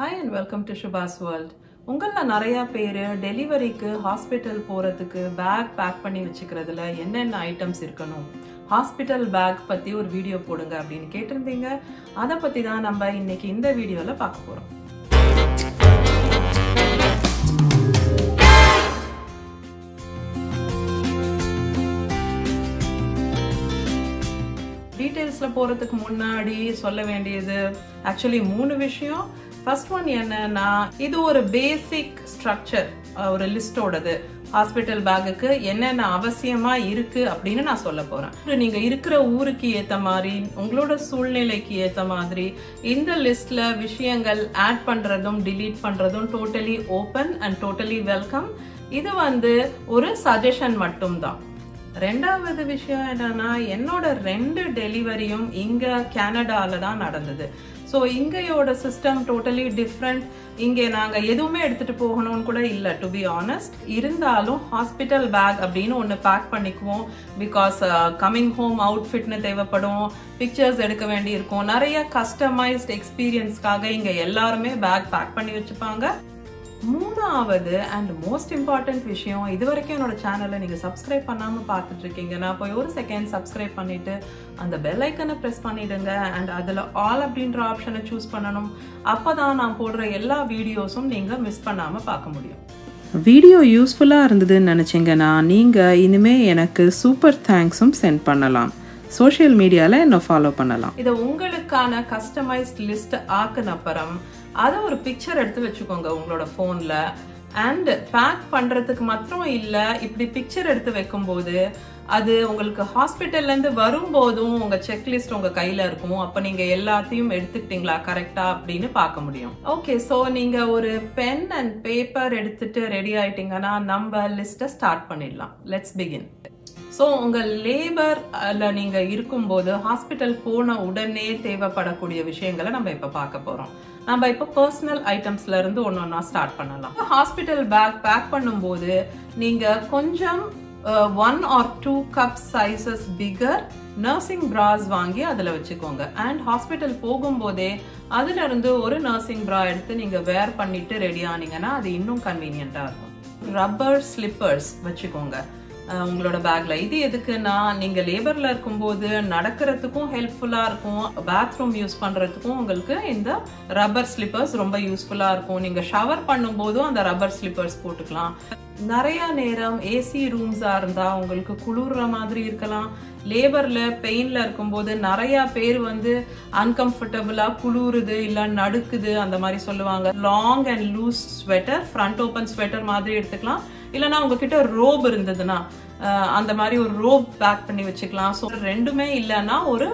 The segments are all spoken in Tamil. Hi and welcome to Shuba's World. உங்கள நிறைய பேர் டெலிவரிக்கு ஹாஸ்பிடல் போறதுக்கு பேக் பேக் பண்ணி வச்சுக்கிறதுல என்னென்ன ஐட்டம்ஸ் இருக்கணும், ஹாஸ்பிடல் பேக் பத்தி ஒரு வீடியோ போடுங்க அப்படின்னு கேட்டிருந்தீங்க. அதை பத்தி தான் நம்ம இன்னைக்கு இந்த வீடியோல பார்க்க போறோம். டீடைல்ஸ்ல போறதுக்கு முன்னாடி சொல்ல வேண்டியது ஆக்சுவலி 3 விஷயம். ஃபர்ஸ்ட் ஒன் என்னன்னா, இது ஒரு பேசிக் ஸ்ட்ரக்சர், ஒரு லிஸ்டோடது. ஹாஸ்பிட்டல் பேக்குக்கு என்னென்ன அவசியமா இருக்கு அப்படின்னு நான் சொல்ல போறேன். நீங்க இருக்கிற ஊருக்கு ஏத்த மாதிரி, உங்களோட சூழ்நிலைக்கு ஏத்த மாதிரி இந்த லிஸ்ட்ல விஷயங்கள் ஆட் பண்றதும் டிலீட் பண்றதும் totally open and totally welcome. இது ஒரு சஜஷன் மட்டும்தான். ரெண்டாவது விஷயம் என்னன்னா, என்னோட 2 டெலிவரியும் இங்க கனடால தான் நடந்தது. ஸோ இங்கயோட சிஸ்டம் டோட்டலி டிஃப்ரெண்ட். இங்கே நாங்கள் எதுவுமே எடுத்துகிட்டு போகணும்னு கூட இல்லை, டு பி ஆனஸ்ட். இருந்தாலும் ஹாஸ்பிட்டல் பேக் அப்படின்னு ஒன்று பேக் பண்ணிக்குவோம். பிகாஸ் கம்மிங் ஹோம் அவுட்ஃபிட்னு தேவைப்படும், பிக்சர்ஸ் எடுக்க வேண்டியிருக்கும், நிறைய கஸ்டமைஸ்ட் எக்ஸ்பீரியன்ஸ்க்காக இங்கே எல்லாருமே பேக் பேக் பண்ணி வச்சுப்பாங்க. 3வது அண்ட் மோஸ்ட் இம்பார்ட்டன்ட் விஷயம், இது வரைக்கும் என்னோட சேனலை நீங்கள் சப்ஸ்கிரைப் பண்ணாமல் பார்த்துட்டு இருக்கீங்கன்னா போய் ஒரு செகண்ட் சப்ஸ்கிரைப் பண்ணிவிட்டு அந்த பெல் ஐக்கனை ப்ரெஸ் பண்ணிவிடுங்க. அண்ட் அதில் ஆல் அப்படின்ற ஆப்ஷனை சூஸ் பண்ணணும். அப்போ தான் நான் போடுற எல்லா வீடியோஸும் நீங்கள் மிஸ் பண்ணாமல் பார்க்க முடியும். வீடியோ யூஸ்ஃபுல்லாக இருந்ததுன்னு நினச்சிங்கன்னா நீங்கள் இனிமேல் எனக்கு சூப்பர் தேங்க்ஸும் சென்ட் பண்ணலாம். சோஷியல் மீடியாவில் என்ன ஃபாலோ பண்ணலாம். இதை உங்களுக்கான கஸ்டமைஸ்ட் லிஸ்ட் ஆக்குனப்புறம் அதை ஒரு பிக்சர் எடுத்து வச்சுக்கோங்க உங்களோட ஃபோனில். அண்ட் பேக் பண்ணுறதுக்கு மாத்திரம் இல்லை, இப்படி பிக்சர் எடுத்து வைக்கும்போது அது உங்களுக்கு ஹாஸ்பிட்டல்லேருந்து வரும்போதும் உங்கள் செக்லிஸ்ட் உங்கள் கையில் இருக்கும். அப்போ நீங்கள் எல்லாத்தையும் எடுத்துக்கிட்டீங்களா கரெக்டாக அப்படின்னு பார்க்க முடியும். ஓகே, ஸோ நீங்கள் ஒரு பென் அண்ட் பேப்பர் எடுத்துட்டு ரெடி ஆகிட்டீங்கன்னா நம்ம லிஸ்ட்டை ஸ்டார்ட் பண்ணிடலாம். Let's begin. ஸோ உங்கள் லேபரில் நீங்கள் இருக்கும்போது ஹாஸ்பிட்டல் போன உடனே தேவைப்படக்கூடிய விஷயங்களை நம்ம இப்போ பார்க்க போகிறோம். நம்ம இப்போ பர்சனல் ஐட்டம்ஸ்லேருந்து ஒன்று ஒன்றா ஸ்டார்ட் பண்ணலாம். ஹாஸ்பிட்டல் பேக் பேக் பண்ணும்போது நீங்கள் கொஞ்சம் 1 or 2 cup sizes bigger nursing bras வாங்கி அதில் வச்சுக்கோங்க. அண்ட் ஹாஸ்பிட்டல் போகும்போதே அதுலேருந்து ஒரு நர்சிங் ப்ரா எடுத்து நீங்கள் வேர் பண்ணிட்டு ரெடி ஆனீங்கன்னா அது இன்னும் கன்வீனியண்ட்டாக இருக்கும். ரப்பர் ஸ்லிப்பர்ஸ் வச்சுக்கோங்க உங்களோட பேக்ல. இது எதுக்குன்னா, நீங்க லேபர்ல இருக்கும்போது நடக்கிறதுக்கும் ஹெல்ப்ஃபுல்லா இருக்கும், பாத்ரூம் யூஸ் பண்றதுக்கும் உங்களுக்கு இந்த ரப்பர் ஸ்லிப்பர்ஸ் ரொம்ப யூஸ்ஃபுல்லா இருக்கும். நீங்க ஷவர் பண்ணும் போதும் அந்த ரப்பர் ஸ்லிப்பர்ஸ் போட்டுக்கலாம். நிறைய நேரம் ஏசி ரூம்ஸா இருந்தா உங்களுக்கு குளிர்ற மாதிரி இருக்கலாம். லேபர்ல பெயின்ல இருக்கும்போது நிறைய பேர் அன்கம்ஃபர்டபுளா குளிருது இல்ல நடுக்குது அந்த மாதிரி சொல்லுவாங்க. Long and loose sweater, front open sweater மாதிரி எடுத்துக்கலாம். இல்லைன்னா உங்ககிட்ட ரோப் இருந்ததுன்னா அந்த மாதிரி ஒரு ரோப் பேக் பண்ணி வச்சுக்கலாம். ஸோ ரெண்டுமே இல்லைன்னா ஒரு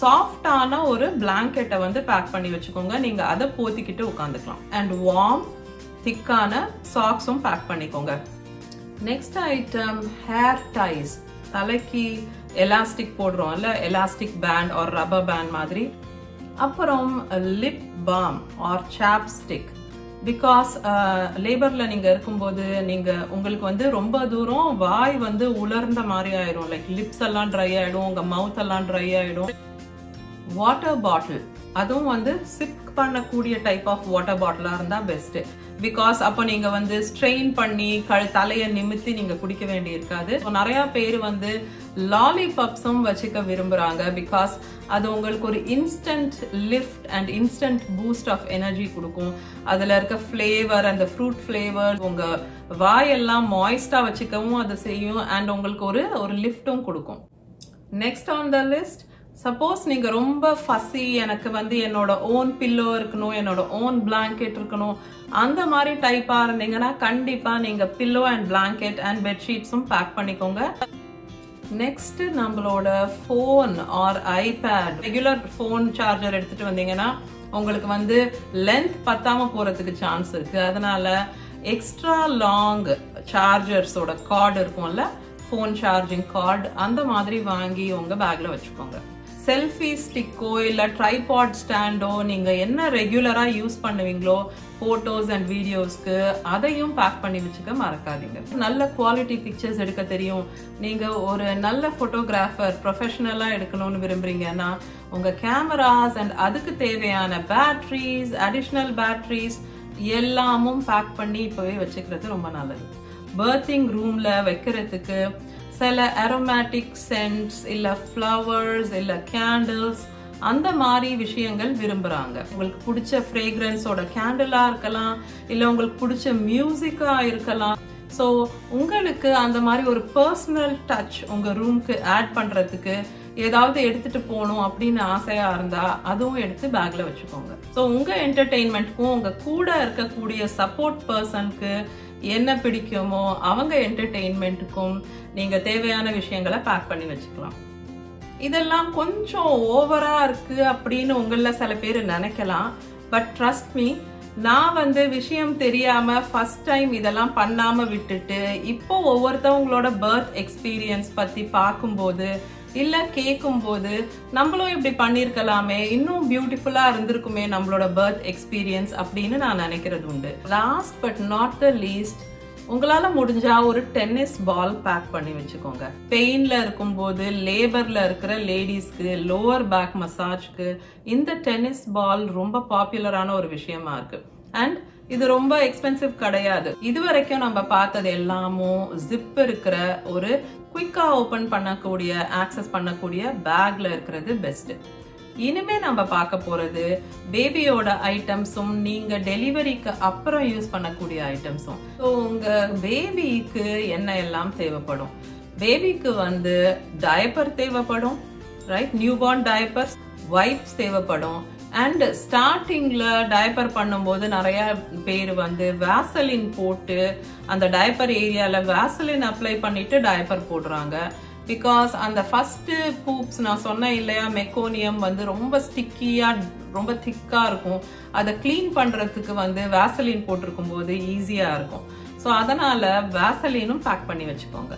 சாஃப்டான ஒரு பிளாங்கெட்டை பேக் பண்ணி வச்சுக்கோங்க. நீங்க அதை போத்திக்கிட்டு உட்காந்துக்கலாம். அண்ட் வார்ம் திக்கான சாக்ஸும் பேக் பண்ணிக்கோங்க. Next item hair ties. தலைக்கு எலாஸ்டிக் போடுறோம் இல்லை, elastic band or rubber band மாதிரி. அப்புறம் lip balm or chapstick. Because லேபரில் நீங்கள் இருக்கும்போது நீங்கள் உங்களுக்கு ரொம்ப தூரம் வாய் உலர்ந்த மாதிரி ஆயிடும். லைக் லிப்ஸ் எல்லாம் ட்ரை ஆகிடும், உங்கள் மவுத் எல்லாம் ட்ரை ஆகிடும். வாட்டர் பாட்டில், அதுவும் சிப் பண்ணக்கூடிய டைப் ஆஃப் வாட்டர் பாட்டிலாக இருந்தால் பெஸ்ட்டு. பிகாஸ் அப்போ நீங்கள் ஸ்ட்ரெயின் பண்ணி தலையை நிமித்தி நீங்கள் குடிக்க வேண்டி இருக்காது. நிறையா பேர் லாலிபப்ஸும் வச்சுக்க விரும்புகிறாங்க. பிகாஸ் அது உங்களுக்கு ஒரு instant lift and instant boost of energy கொடுக்கும். அதில் இருக்க ஃப்ளேவர், அந்த ஃப்ரூட் ஃப்ளேவர் உங்கள் வாயெல்லாம் மாய்ஸ்டாக வச்சுக்கவும் அது செய்யும். அண்ட் உங்களுக்கு ஒரு லிஃப்ட்டும் கொடுக்கும். Next on the list, suppose நீங்கள் ரொம்ப ஃபஸி, எனக்கு என்னோட ஓன் பில்லோ இருக்கணும், என்னோட ஓன் பிளாங்கெட் இருக்கணும் அந்த மாதிரி டைப்பாக இருந்தீங்கன்னா கண்டிப்பாக நீங்கள் பில்லோ அண்ட் பிளாங்கெட் அண்ட் பெட்ஷீட்ஸும் பேக் பண்ணிக்கோங்க. நெக்ஸ்ட் நம்மளோட phone or iPad. Regular phone charger எடுத்துகிட்டு வந்தீங்கன்னா உங்களுக்கு லென்த் பத்தாமல் போகிறதுக்கு சான்ஸ் இருக்குது. அதனால எக்ஸ்ட்ரா லாங் சார்ஜர்ஸோட கார்டு இருக்கும்ல, ஃபோன் சார்ஜிங் கார்டு, அந்த மாதிரி வாங்கி உங்கள் பேக்கில் வச்சுக்கோங்க. செல்ஃபி ஸ்டிக்கோ இல்லை ட்ரைபாட் ஸ்டாண்டோ நீங்கள் என்ன ரெகுலராக யூஸ் பண்ணுவீங்களோ ஃபோட்டோஸ் அண்ட் வீடியோஸ்க்கு அதையும் பேக் பண்ணி வச்சுக்க மறக்காதீங்க. நல்ல குவாலிட்டி பிக்சர்ஸ் எடுக்க தெரியும், நீங்கள் ஒரு நல்ல ஃபோட்டோகிராஃபர் ப்ரொஃபஷ்னலாக எடுக்கணும்னு விரும்புகிறீங்கன்னா உங்கள் கேமராஸ் அண்ட் அதுக்கு தேவையான பேட்ரிஸ், அடிஷ்னல் பேட்ரிஸ் எல்லாமும் பேக் பண்ணி இப்போவே வச்சுக்கிறது ரொம்ப நல்லது. பர்த்திங் ரூமில் வைக்கிறதுக்கு சில அரோமேட்டிக் சென்ட்ஸ் இல்லை ஃப்ளவர்ஸ் இல்லை கேண்டில்ஸ் அந்த மாதிரி விஷயங்கள் விரும்புகிறாங்க. உங்களுக்கு பிடிச்ச ஃப்ரேக்ரன்ஸோட கேண்டிலாக இருக்கலாம், இல்லை உங்களுக்கு பிடிச்ச மியூசிக்காக இருக்கலாம். ஸோ உங்களுக்கு அந்த மாதிரி ஒரு பர்சனல் டச் உங்கள் ரூம்க்கு ஆட் பண்ணுறதுக்கு ஏதாவது எடுத்துகிட்டு போகணும் அப்படின்னு ஆசையாக இருந்தால் அதுவும் எடுத்து பேக்கில் வச்சுக்கோங்க. ஸோ உங்கள் என்டர்டெயின்மெண்ட்க்கும் உங்கள் கூட இருக்கக்கூடிய சப்போர்ட் பர்சனுக்கு என்ன பிடிக்குமோ அவங்க என்டர்டெயின்மெண்ட்டுக்கும் நீங்கள் தேவையான விஷயங்களை பேக் பண்ணி வச்சுக்கலாம். இதெல்லாம் கொஞ்சம் ஓவராக இருக்குது அப்படின்னு உங்களில் சில பேர் நினைக்கலாம். பட் ட்ரஸ்ட் மீ, நான் விஷயம் தெரியாமல் ஃபர்ஸ்ட் டைம் இதெல்லாம் பண்ணாமல் விட்டுட்டு இப்போ ஒவ்வொருத்தவங்களோட பர்த் எக்ஸ்பீரியன்ஸ் பற்றி பார்க்கும்போது இல்லை கேட்கும்போது நம்மளும் இப்படி பண்ணியிருக்கலாமே, இன்னும் பியூட்டிஃபுல்லாக இருந்திருக்குமே நம்மளோட பர்த் எக்ஸ்பீரியன்ஸ் அப்படின்னு நான் நினைக்கிறது உண்டு. Last but not the least, உங்களால் முடிஞ்சால் ஒரு டென்னிஸ் பால் பேக் பண்ணி வச்சுக்கோங்க. பெயினில் இருக்கும்போது லேபரில் இருக்கிற லேடிஸ்க்கு லோவர் பேக் மசாஜ்க்கு இந்த டென்னிஸ் பால் ரொம்ப பாப்புலரான ஒரு விஷயமா இருக்கு. அண்ட் இது ரொம்ப எக்ஸ்பென்சிவ் கிடையாது. இது வரைக்கும் நம்ம பார்த்தது எல்லாமும் ஜிப் இருக்கிற ஒரு குயிக்காக ஓப்பன் பண்ணக்கூடிய ஆக்சஸ் பண்ணக்கூடிய பேக்கில் இருக்கிறது பெஸ்ட்டு. இனிமே நம்ம பார்க்க போகிறது பேபியோட ஐட்டம்ஸும் நீங்கள் டெலிவரிக்கு அப்புறம் யூஸ் பண்ணக்கூடிய ஐட்டம்ஸும். ஸோ உங்கள் பேபிக்கு என்ன எல்லாம் தேவைப்படும்? பேபிக்கு டயப்பர் தேவைப்படும், ரைட்? நியூபார்ன் டயப்பர்ஸ், வைப்ஸ் தேவைப்படும். அண்ட் ஸ்டார்டிங்கில் டயப்பர் பண்ணும்போது நிறையா பேர் வேசலின் போட்டு அந்த டயப்பர் ஏரியாவில் வேசலின் அப்ளை பண்ணிவிட்டு டயப்பர் போடுறாங்க. பிகாஸ் அந்த ஃபஸ்ட்டு பூப்ஸ் நான் சொன்னேன் இல்லையா, மெக்கோனியம் ரொம்ப ஸ்டிக்கியாக ரொம்ப திக்காக இருக்கும். அதை க்ளீன் பண்ணுறதுக்கு வேசலின் போட்டிருக்கும் போது ஈஸியாக இருக்கும். ஸோ அதனால் வேசலினும் பேக் பண்ணி வச்சுக்கோங்க.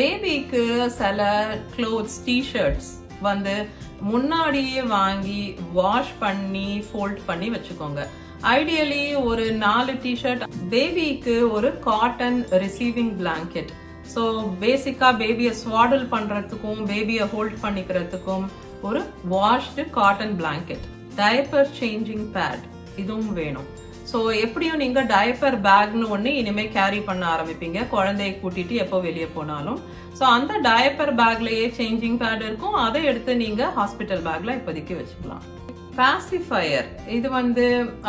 பேபிக்கு சில க்ளோத்ஸ், டிஷர்ட்ஸ் முன்னாடியே வாங்கி வாஷ் பண்ணி ஃபோல்ட் பண்ணி வச்சுக்கோங்க. ஐடியலி ஒரு 4 டிஷர்ட். பேபிக்கு ஒரு காட்டன் ரிசீவிங் பிளாங்கெட். ஸோ பேசிக்காக பேபியை ஸ்வாடல் பண்ணுறதுக்கும் பேபியை ஹோல்ட் பண்ணிக்கிறதுக்கும் ஒரு washed cotton blanket. Diaper changing pad இதுவும் வேணும். ஸோ எப்படியும் நீங்கள் டயப்பர் பேக்னு ஒன்று இனிமேல் கேரி பண்ண ஆரம்பிப்பீங்க குழந்தையை கூட்டிகிட்டு எப்போ வெளியே போனாலும். ஸோ அந்த டயப்பர் பேக்லேயே சேஞ்சிங் பேட் இருக்கும், அதை எடுத்து நீங்கள் ஹாஸ்பிட்டல் பேக்கில் இப்போதைக்கு வச்சுக்கலாம். பாசிஃபையர் இது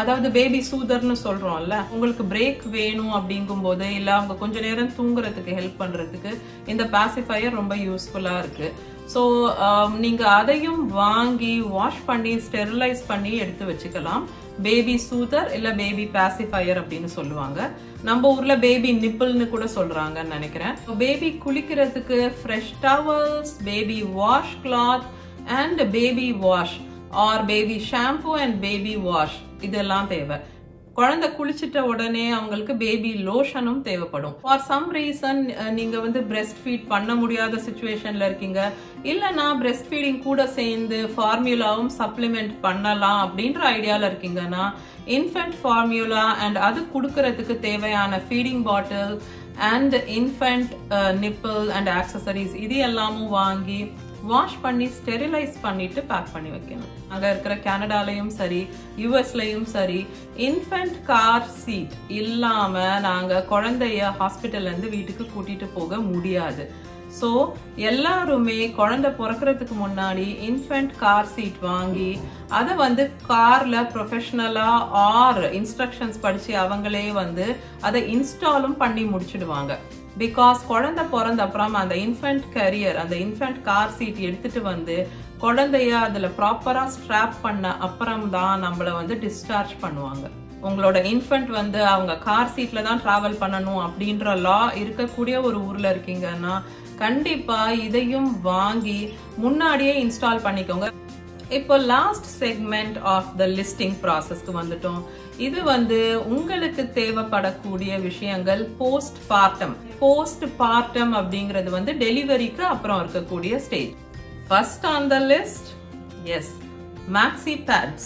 அதாவது பேபி சூதர்னு சொல்கிறோம்ல, உங்களுக்கு பிரேக் வேணும் அப்படிங்கும்போது இல்லை அவங்க கொஞ்ச நேரம் தூங்குறதுக்கு ஹெல்ப் பண்ணுறதுக்கு இந்த பாசிஃபையர் ரொம்ப யூஸ்ஃபுல்லாக இருக்குது. ஸோ நீங்கள் அதையும் வாங்கி வாஷ் பண்ணி ஸ்டெரிலைஸ் பண்ணி எடுத்து வச்சுக்கலாம். பேபி சூதர் இல்லை பேபி பாசிஃபையர் அப்படின்னு சொல்லுவாங்க. நம்ம ஊரில் பேபி நிப்பிள்னு கூட சொல்கிறாங்கன்னு நினைக்கிறேன். பேபி குளிக்கிறதுக்கு fresh towels, baby wash cloth and baby wash or baby shampoo and baby wash இதெல்லாம் தேவை. குழந்தை குளிச்சிட்ட உடனே அவங்களுக்கு பேபி லோஷனும் தேவைப்படும். ஃபார் சம் ரீசன் நீங்கள் பிரெஸ்ட் ஃபீட் பண்ண முடியாத சுச்சுவேஷனில் இருக்கீங்க, இல்லைனா பிரெஸ்ட் ஃபீடிங் கூட சேர்ந்து ஃபார்மியூலாவும் சப்ளிமெண்ட் பண்ணலாம் அப்படின்ற ஐடியாவில் இருக்கீங்கன்னா இன்ஃபென்ட் ஃபார்மியூலா அண்ட் அது கொடுக்கறதுக்கு தேவையான feeding bottle and infant nipple and accessories இது எல்லாமும் வாங்கி வாஷ் பண்ணி ஸ்டெரிலைஸ் பண்ணிட்டு பேக் பண்ணி வைக்கணும். அங்கே இருக்கிற கனடாலையும் சரி யூஎஸ்லையும் சரி இன்ஃபென்ட் கார் சீட் இல்லாமல் நாங்கள் குழந்தைய ஹாஸ்பிட்டல்லேருந்து வீட்டுக்கு கூட்டிகிட்டு போக முடியாது. ஸோ எல்லாருமே குழந்தை பிறக்கிறதுக்கு முன்னாடி இன்ஃபென்ட் கார் சீட் வாங்கி அதை காரில் ப்ரொஃபஷ்னலாக ஆர் இன்ஸ்ட்ரக்ஷன்ஸ் படித்து அவங்களே அதை இன்ஸ்டாலும் பண்ணி முடிச்சுடுவாங்க. பிகாஸ் குழந்தை பிறந்த அப்புறம் அந்த இன்ஃபென்ட் கேரியர் அந்த இன்ஃபென்ட் கார் சீட் எடுத்துட்டு குழந்தைய அதில் ப்ராப்பராக ஸ்ட்ராப் பண்ண அப்புறம் தான் நம்மளை டிஸ்சார்ஜ் பண்ணுவாங்க. உங்களோட இன்ஃபென்ட் அவங்க கார் சீட்டில் தான் ட்ராவல் பண்ணணும் அப்படின்ற லா இருக்கக்கூடிய ஒரு ஊரில் இருக்கீங்கன்னா கண்டிப்பாக இதையும் வாங்கி முன்னாடியே இன்ஸ்டால் பண்ணிக்கோங்க. இப்போ last segment of the listing ப்ராசஸ்க்கு வந்துட்டோம். இது உங்களுக்கு தேவைப்படக்கூடிய விஷயங்கள் போஸ்ட் பார்டம். போஸ்ட் பார்டம் அப்படிங்கிறது டெலிவரிக்கு அப்புறம் இருக்கக்கூடிய stage. First on the list, yes, maxi pads.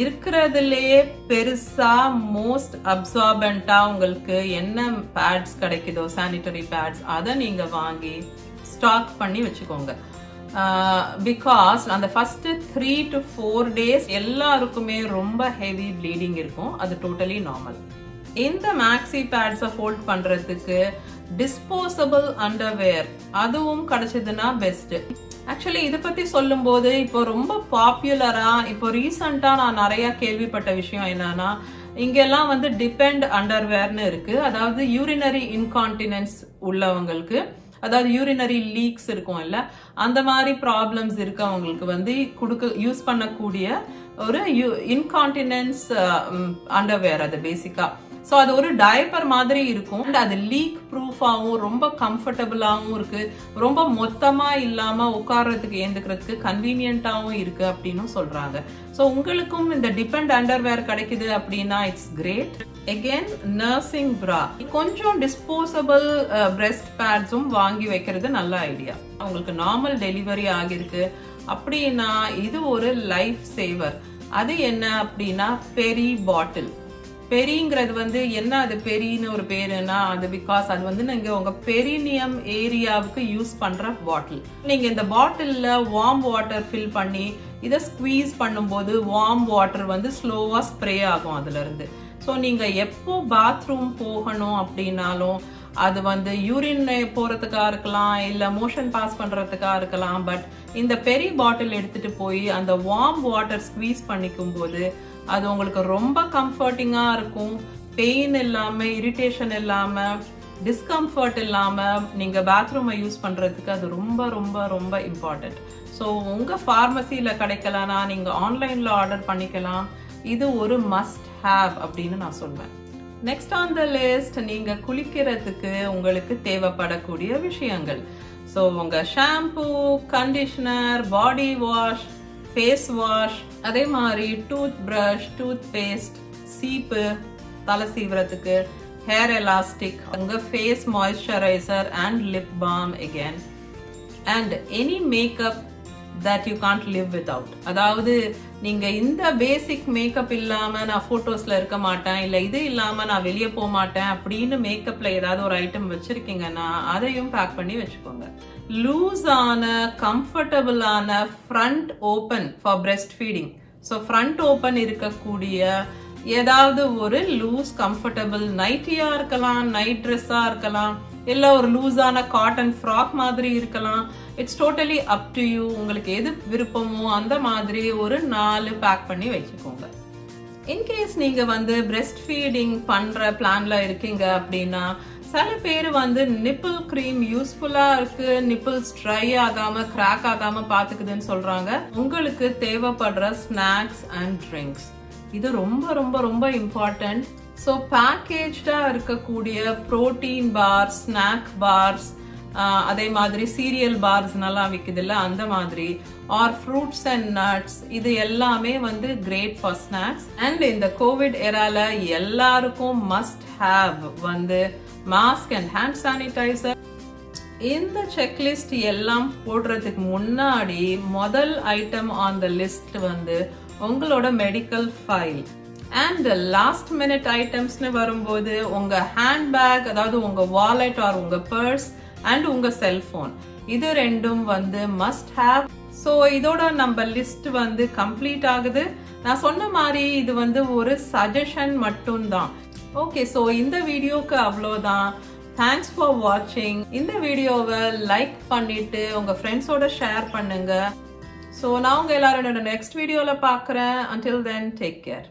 இருக்கிறதுலயே பெருசா மோஸ்ட் அப்சார்பண்டா உங்களுக்கு என்ன பேட்ஸ் கிடைக்குதோ சானிட்டரி பேட்ஸ் அதை நீங்க வாங்கி ஸ்டாக் பண்ணி வச்சுக்கோங்க. பிகாஸ் அந்த ஃபர்ஸ்ட் 3 to 4 days எல்லாருக்குமே ரொம்ப ஹெவி ப்ளீடிங் இருக்கும். அது டோட்டலி நார்மல். இந்த மேக்ஸி பேட்ஸை ஹோல்ட் பண்றதுக்கு டிஸ்போசபிள் அண்டர்வேர் அதுவும் கிடைச்சதுன்னா பெஸ்ட். ஆக்சுவலி இதை பத்தி சொல்லும் போது இப்போ ரொம்ப பாப்புலரா இப்போ ரீசண்டா நான் நிறைய கேள்விப்பட்ட விஷயம் என்னன்னா, இங்கெல்லாம் வந்து டிபெண்ட் அண்டர்வேர்னு இருக்கு. அதாவது யூரினரி இன்கான்டினன்ஸ் உள்ளவங்களுக்கு, அதாவது யூரினரி லீக்ஸ் இருக்கும் இல்ல, அந்த மாதிரி ப்ராப்ளம்ஸ் இருக்கவங்களுக்கு வந்து யூஸ் பண்ணக்கூடிய ஒரு இன்கான்டினன்ஸ் அண்டர்வேர் அது பேசிக்கா. ஸோ அது ஒரு டயப்பர் மாதிரி இருக்கும். அண்ட் அது லீக் ப்ரூஃபாகவும் ரொம்ப கம்ஃபர்டபுளாகவும் இருக்கு, ரொம்ப மொத்தமாக இல்லாமல் உட்கார்றதுக்கு ஏந்துக்கிறதுக்கு கன்வீனியன்ட்டாகவும் இருக்கு அப்படின்னு சொல்றாங்க. ஸோ உங்களுக்கும் இந்த டிபெண்ட் அண்டர்வேர் கிடைக்குது அப்படின்னா இட்ஸ் கிரேட். அகெயின் நர்சிங் ப்ரா, கொஞ்சம் டிஸ்போசபிள் பிரெஸ்ட் பேட்ஸும் வாங்கி வைக்கிறது நல்ல ஐடியா. உங்களுக்கு நார்மல் டெலிவரி ஆகிருக்கு அப்படின்னா இது ஒரு லைஃப் சேவர். அது என்ன அப்படின்னா பெரி பாட்டில். பெரிங்கிறது வந்து என்ன, அது பெரின்னு ஒரு பேருன்னா அது பிகாஸ் அது வந்து நீங்கள் உங்கள் பெரினியம் ஏரியாவுக்கு யூஸ் பண்ணுற பாட்டில். நீங்கள் இந்த பாட்டிலில் வார்ம் வாட்டர் ஃபில் பண்ணி இதை ஸ்குவீஸ் பண்ணும்போது வார்ம் வாட்டர் வந்து ஸ்லோவாக ஸ்ப்ரே ஆகும் அதுலேருந்து. ஸோ நீங்கள் எப்போ பாத்ரூம் போகணும் அப்படின்னாலும் அது வந்து யூரின் போகிறதுக்காக இருக்கலாம், இல்லை மோஷன் பாஸ் பண்ணுறதுக்காக இருக்கலாம், பட் இந்த பெரிய பாட்டில் எடுத்துகிட்டு போய் அந்த வார்ம் வாட்டர் ஸ்குவீஸ் பண்ணிக்கும் போது அது உங்களுக்கு ரொம்ப கம்ஃபர்டிங்காக இருக்கும். பெயின் இல்லாமல், இரிட்டேஷன் இல்லாமல், டிஸ்கம்ஃபர்ட் இல்லாமல் நீங்கள் பாத்ரூமை யூஸ் பண்ணுறதுக்கு அது ரொம்ப ரொம்ப ரொம்ப இம்பார்ட்டண்ட். ஸோ உங்கள் ஃபார்மசியில் கிடைக்கலனா நீங்கள் ஆன்லைனில் ஆர்டர் பண்ணிக்கலாம். இது ஒரு மஸ்ட் ஹேவ் அப்படின்னு நான் சொல்வேன். நெக்ஸ்ட் ஆன் த லிஸ்ட், நீங்கள் குளிக்கிறதுக்கு உங்களுக்கு தேவைப்படக்கூடிய விஷயங்கள். ஸோ உங்கள் shampoo, conditioner, body wash, face wash, அதே மாதிரி டூத் ப்ரஷ், டூத் பேஸ்ட், சீப்பு, தலை சீவுறதுக்கு, ஹேர் எலாஸ்டிக், உங்கள் face moisturiser and lip balm again, and any makeup that you can't live without. அதாவது நீங்கள் இந்த பேசிக் மேக்கப் இல்லாமல் நான் ஃபோட்டோஸில் இருக்க மாட்டேன், இல்லை இது இல்லாமல் நான் வெளியே போக மாட்டேன் அப்படின்னு மேக்கப்பில் ஏதாவது ஒரு ஐட்டம் வச்சுருக்கீங்கன்னா அதையும் பேக் பண்ணி வச்சுக்கோங்க. லூஸான கம்ஃபர்டபுளான front open for breast feeding. So front open இருக்கக்கூடிய ஏதாவது ஒரு லூஸ் கம்ஃபர்டபுள் நைட்டியாக இருக்கலாம், நைட் ட்ரெஸ்ஸாக இருக்கலாம், இல்லை ஒரு லூஸான காட்டன் ஃப்ராக் மாதிரி இருக்கலாம். It's totally up to you. உங்களுக்கு எது விருப்பமோ அந்த மாதிரி ஒரு 4 பேக் பண்ணி வச்சுக்கோங்க. இன்கேஸ் நீங்கள் வந்து பிரெஸ்ட் ஃபீடிங் பண்ணுற பிளானில் இருக்கீங்க அப்படின்னா சில பேர் வந்து நிப்பிள் கிரீம் யூஸ்ஃபுல்லாக இருக்குது, நிப்பிள்ஸ் ட்ரை ஆகாமல் கிராக் ஆகாமல் பார்த்துக்குதுன்னு சொல்கிறாங்க. உங்களுக்கு தேவைப்படுற ஸ்நாக்ஸ் அண்ட் ட்ரிங்க்ஸ் இது ரொம்ப ரொம்ப ரொம்ப இம்பார்ட்டன்ட். ஸோ பேக்கேஜாக இருக்கக்கூடிய ப்ரோட்டீன் பார்ஸ், ஸ்நாக் பார்ஸ், அதே மாதிரி சீரியல் பார்ஸ் நல்லா விற்குது இல்லை அந்த மாதிரி, ஆர் ஃப்ரூட்ஸ் அண்ட் நட்ஸ், இது எல்லாமே வந்து கிரேட் ஃபார் ஸ்நாக்ஸ். அண்ட் இந்த கோவிட் எரால எல்லாருக்கும் மஸ்ட் ஹேவ் வந்து மாஸ்க் அண்ட் ஹேண்ட் சானிடைசர். இந்த செக்லிஸ்ட் எல்லாம் போடுறதுக்கு முன்னாடி முதல் ஐட்டம் ஆன் த லிஸ்ட் வந்து உங்களோட medical file. And last minute ஐட்டம்ஸ்னு வரும்போது உங்க ஹேண்ட்பேக், அதாவது உங்க வாலெட் ஆர் உங்க பர்ஸ், அண்ட் உங்க செல்போன், இது ரெண்டும் வந்து மஸ்ட் ஹேவ். ஸோ இதோட நம்ம லிஸ்ட் வந்து கம்ப்ளீட் ஆகுது. நான் சொன்ன மாதிரி இது வந்து ஒரு சஜஷன் மட்டும்தான். ஓகே, ஸோ இந்த வீடியோக்கு அவ்வளோதான். தேங்க்ஸ் ஃபார் வாட்சிங். இந்த வீடியோவை லைக் பண்ணிட்டு உங்கள் ஃப்ரெண்ட்ஸோட ஷேர் பண்ணுங்க. ஸோ நான் உங்கள் எல்லாரோட நெக்ஸ்ட் வீடியோவில் பார்க்குறேன். Until then, take care.